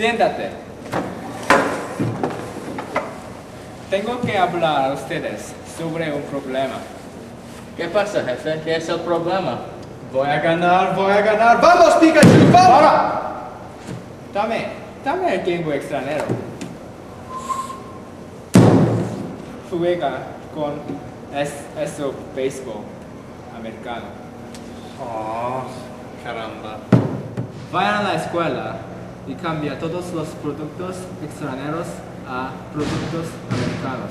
Siéntate. Tengo que hablar a ustedes sobre un problema. ¿Qué pasa, jefe? ¿Qué es el problema? Voy a ganar. ¡Vamos, Pikachu! ¡Vamos! ¡Para! Dame el tiempo extranjero. Juega con eso béisbol americano. Oh, caramba. Vayan a la escuela y cambia todos los productos extranjeros a productos americanos.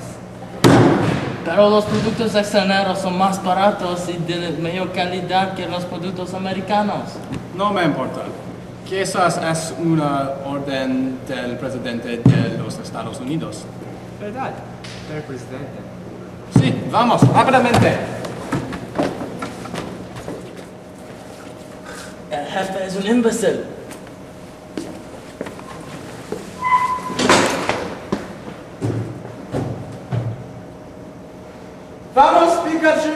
Pero los productos extranjeros son más baratos y de mejor calidad que los productos americanos. No me importa. Quizás es una orden del presidente de los Estados Unidos. ¿Verdad? Del presidente. Sí, vamos, rápidamente. El jefe es un imbécil. ¡Vamos, Pikachu!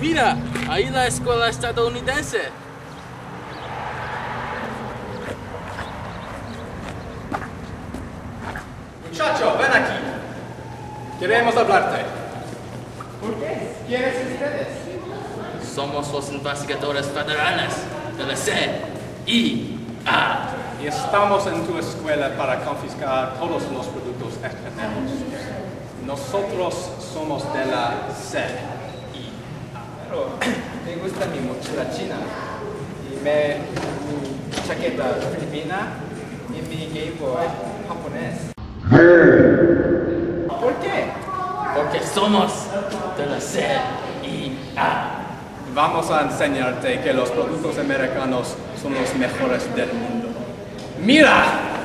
Mira, ahí la escuela estadounidense. Muchacho, ven aquí. Queremos hablarte. ¿Por qué? ¿Quiénes ustedes? Somos los investigadores federales de la CIA. Y estamos en tu escuela para confiscar todos los productos extranjeros. Nosotros somos de la CIA. Pero me gusta mi mochila china, y mi chaqueta filipina, y mi Game Boy japonés. ¿Por qué? Porque somos de la CIA. Vamos a enseñarte que los productos americanos son los mejores del mundo. ¡Mira!